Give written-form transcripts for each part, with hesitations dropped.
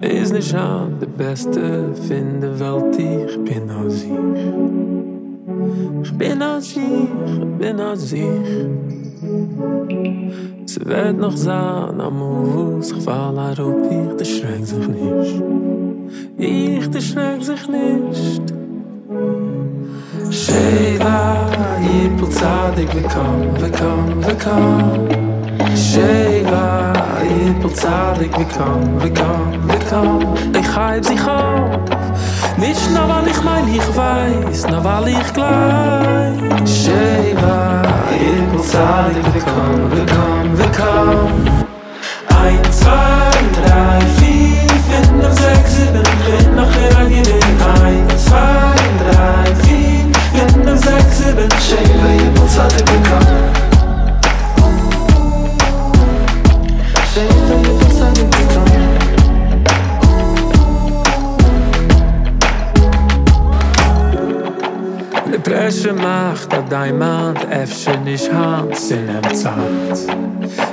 Wees nicht schade, der Beste finde Welt, ich bin aus sich. Ich bin aus sich, ich bin aus sich. Es wird noch sein, am Uwus, ich fall ein Rup, ich erschreck sich nicht. Ich erschreck sich nicht. Sheila, Yippel Tzadik, willkommen, willkommen, willkommen. Sheila, Yippel Tzadik, willkommen, willkommen, willkommen. Ich haib sich auf, nicht nur weil ich mein, ich weiß, nur weil ich gleich. Sheila, Yippel Tzadik, willkommen, willkommen, willkommen. 1, 2, 3, 4, 5, 6, 7, bin nachher ein Gewinn. 1, 2, 3, 4, 5, 6, 7, Sheila, Yippel Tzadik, willkommen. Sheila, Yippel Tzadik, willkommen. Die Presse macht, dass dein Mann öffnet nicht Hans in dem Zahn.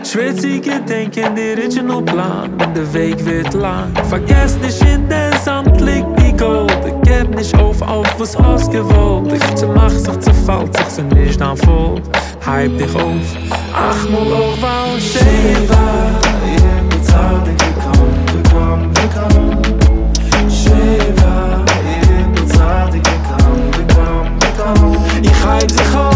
Schwitzige denken, der original plan, der Weg wird lang. Vergesst nicht, in der Sand liegt die Gold. Ich geb nicht auf was ausgewollt. Ich mach sich zu falsch, ich sind nicht am Voll. Hype dich auf, ach, mal auf, weil Sheila, Yippel Tzadik, willkommen, willkommen, willkommen. Sheila, Yippel Tzadik, willkommen, willkommen, willkommen. Ich hype dich auf.